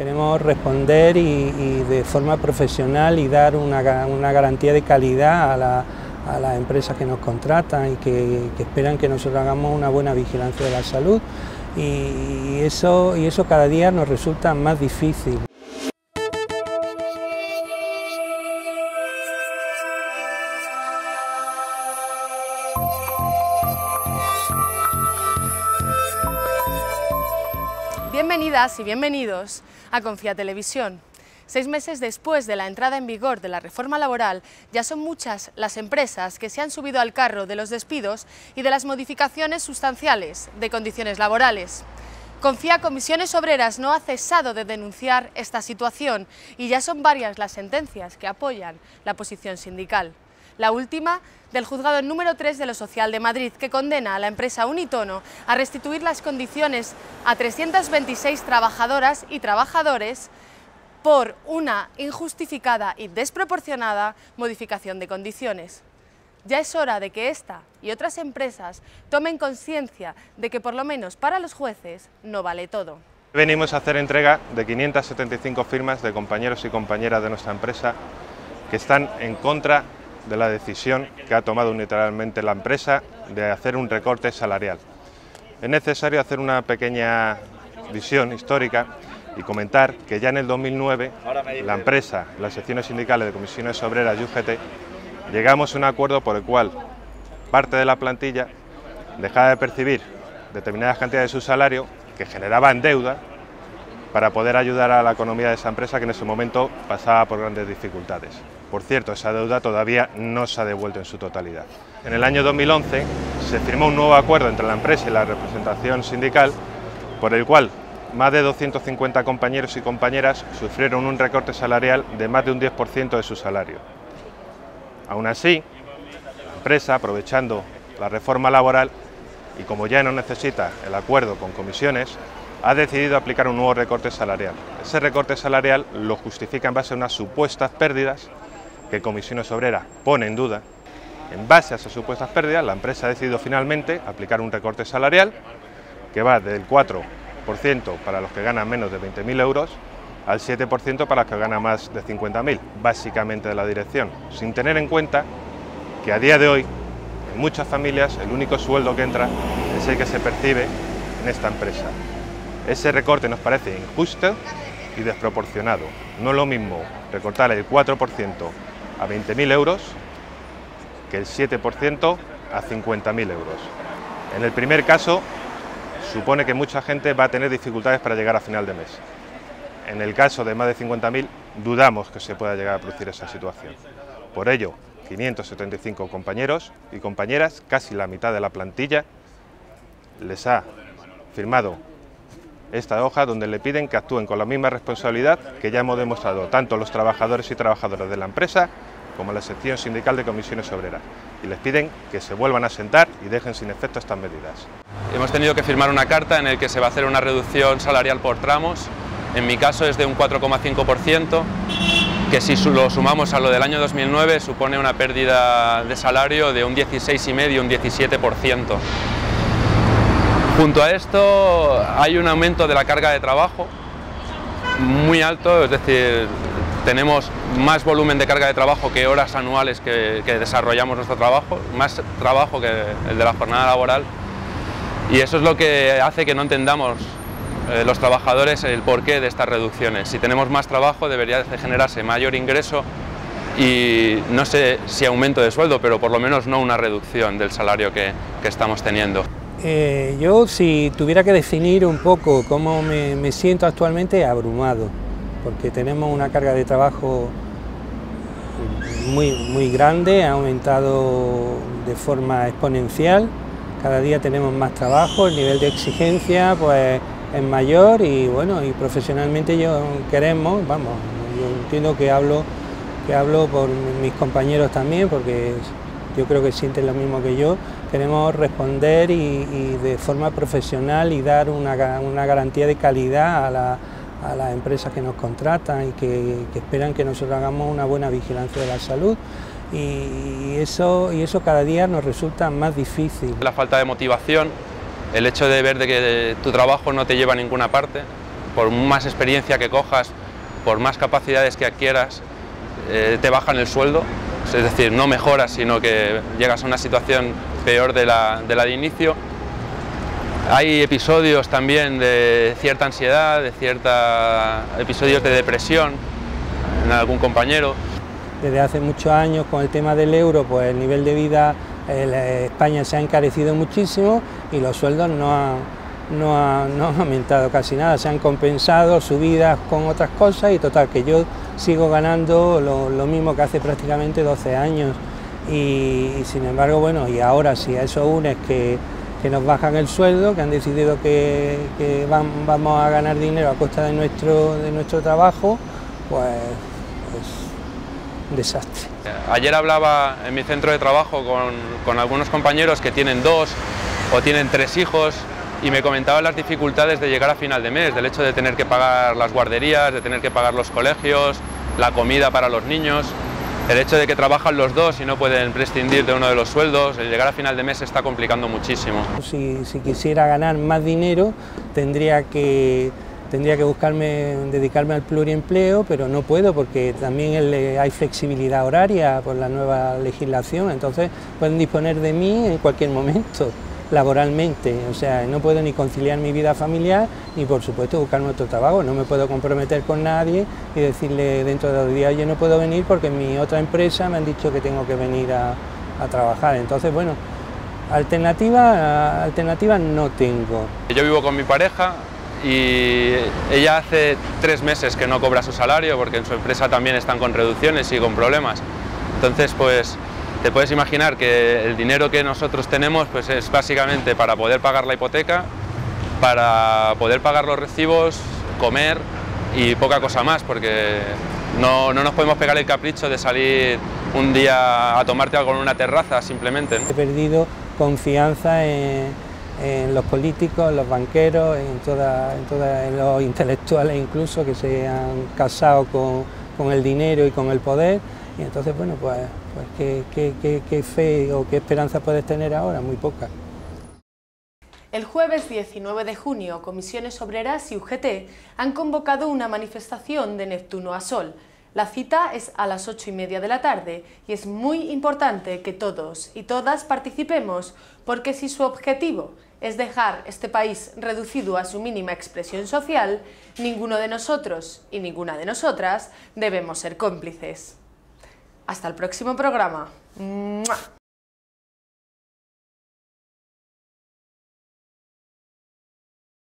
Queremos responder y de forma profesional y dar una garantía de calidad a las empresas que nos contratan y que esperan que nosotros hagamos una buena vigilancia de la salud, y eso cada día nos resulta más difícil. Bienvenidas y bienvenidos a Confía Televisión. 6 meses después de la entrada en vigor de la reforma laboral, ya son muchas las empresas que se han subido al carro de los despidos y de las modificaciones sustanciales de condiciones laborales. Confía Comisiones Obreras no ha cesado de denunciar esta situación y ya son varias las sentencias que apoyan la posición sindical. La última, del juzgado número 3 de lo Social de Madrid, que condena a la empresa Unitono a restituir las condiciones a 326 trabajadoras y trabajadores por una injustificada y desproporcionada modificación de condiciones. Ya es hora de que esta y otras empresas tomen conciencia de que, por lo menos para los jueces, no vale todo. Venimos a hacer entrega de 575 firmas de compañeros y compañeras de nuestra empresa que están en contra de la decisión que ha tomado unilateralmente la empresa de hacer un recorte salarial. Es necesario hacer una pequeña visión histórica y comentar que ya en el 2009 la empresa, las secciones sindicales de Comisiones Obreras y UGT, llegamos a un acuerdo por el cual parte de la plantilla dejaba de percibir determinadas cantidades de su salario que generaban deuda para poder ayudar a la economía de esa empresa, que en ese momento pasaba por grandes dificultades. Por cierto, esa deuda todavía no se ha devuelto en su totalidad. En el año 2011 se firmó un nuevo acuerdo entre la empresa y la representación sindical, por el cual más de 250 compañeros y compañeras sufrieron un recorte salarial de más de un 10% de su salario. Aún así, la empresa, aprovechando la reforma laboral y como ya no necesita el acuerdo con comisiones, ha decidido aplicar un nuevo recorte salarial. Ese recorte salarial lo justifica en base a unas supuestas pérdidas que Comisiones Obreras pone en duda. En base a esas supuestas pérdidas, la empresa ha decidido finalmente aplicar un recorte salarial que va del 4% para los que ganan menos de 20.000 euros al 7% para los que ganan más de 50.000, básicamente de la dirección, sin tener en cuenta que a día de hoy, en muchas familias, el único sueldo que entra es el que se percibe en esta empresa. Ese recorte nos parece injusto y desproporcionado. No es lo mismo recortar el 4% a 20.000 euros que el 7% a 50.000 euros. En el primer caso, supone que mucha gente va a tener dificultades para llegar a final de mes. En el caso de más de 50.000, dudamos que se pueda llegar a producir esa situación. Por ello, 575 compañeros y compañeras, casi la mitad de la plantilla, les ha firmado esta hoja donde le piden que actúen con la misma responsabilidad que ya hemos demostrado tanto los trabajadores y trabajadoras de la empresa como la sección sindical de Comisiones Obreras, y les piden que se vuelvan a sentar y dejen sin efecto estas medidas. Hemos tenido que firmar una carta en la que se va a hacer una reducción salarial por tramos. En mi caso es de un 4,5%, que si lo sumamos a lo del año 2009 supone una pérdida de salario de un 16,5 y un 17%. Junto a esto hay un aumento de la carga de trabajo muy alto, es decir, tenemos más volumen de carga de trabajo que horas anuales que desarrollamos nuestro trabajo, más trabajo que el de la jornada laboral, y eso es lo que hace que no entendamos los trabajadores el porqué de estas reducciones. Si tenemos más trabajo debería de generarse mayor ingreso y no sé si aumento de sueldo, pero por lo menos no una reducción del salario que estamos teniendo. Yo, si tuviera que definir un poco cómo me siento actualmente, abrumado, porque tenemos una carga de trabajo muy grande, ha aumentado de forma exponencial, cada día tenemos más trabajo, el nivel de exigencia pues es mayor, y bueno, y profesionalmente yo entiendo que hablo por mis compañeros también, porque yo creo que sienten lo mismo que yo. Queremos responder y de forma profesional y dar una garantía de calidad a las empresas que nos contratan y que esperan que nosotros hagamos una buena vigilancia de la salud, y eso cada día nos resulta más difícil. La falta de motivación, el hecho de ver de que tu trabajo no te lleva a ninguna parte, por más experiencia que cojas, por más capacidades que adquieras, te bajan el sueldo. Es decir, no mejoras, sino que llegas a una situación peor de la de inicio. Hay episodios también de cierta ansiedad, de episodios de depresión en algún compañero. Desde hace muchos años, con el tema del euro, pues el nivel de vida en España se ha encarecido muchísimo y los sueldos no han aumentado casi nada, se han compensado subidas con otras cosas y total que yo sigo ganando lo mismo que hace prácticamente 12 años y sin embargo, bueno, y ahora si a eso unes que nos bajan el sueldo, que han decidido que vamos a ganar dinero a costa de nuestro trabajo, pues un desastre. Ayer hablaba en mi centro de trabajo con algunos compañeros que tienen 2 o 3 hijos y me comentaban las dificultades de llegar a final de mes, del hecho de tener que pagar las guarderías, de tener que pagar los colegios, la comida para los niños, el hecho de que trabajan los dos y no pueden prescindir de uno de los sueldos, el llegar a final de mes se está complicando muchísimo. Si quisiera ganar más dinero tendría que dedicarme al pluriempleo, pero no puedo porque también hay flexibilidad horaria por la nueva legislación, entonces pueden disponer de mí en cualquier momento, laboralmente, o sea, no puedo ni conciliar mi vida familiar ni por supuesto buscarme otro trabajo, no me puedo comprometer con nadie y decirle dentro de 2 días, oye, no puedo venir porque en mi otra empresa me han dicho que tengo que venir a trabajar, entonces, bueno, alternativas no tengo. Yo vivo con mi pareja y ella hace 3 meses que no cobra su salario porque en su empresa también están con reducciones y con problemas, entonces, pues, te puedes imaginar que el dinero que nosotros tenemos pues es básicamente para poder pagar la hipoteca, para poder pagar los recibos, comer y poca cosa más, porque no nos podemos pegar el capricho de salir un día a tomarte algo en una terraza simplemente, ¿no? He perdido confianza en los políticos, en los banqueros, en los intelectuales incluso que se han casado con el dinero y con el poder. Y entonces, bueno, pues ¿qué fe o qué esperanza puedes tener ahora? Muy poca. El jueves 19 de junio, Comisiones Obreras y UGT han convocado una manifestación de Neptuno a Sol. La cita es a las 8:30 de la tarde y es muy importante que todos y todas participemos, porque si su objetivo es dejar este país reducido a su mínima expresión social, ninguno de nosotros y ninguna de nosotras debemos ser cómplices. Hasta el próximo programa. ¡Mua!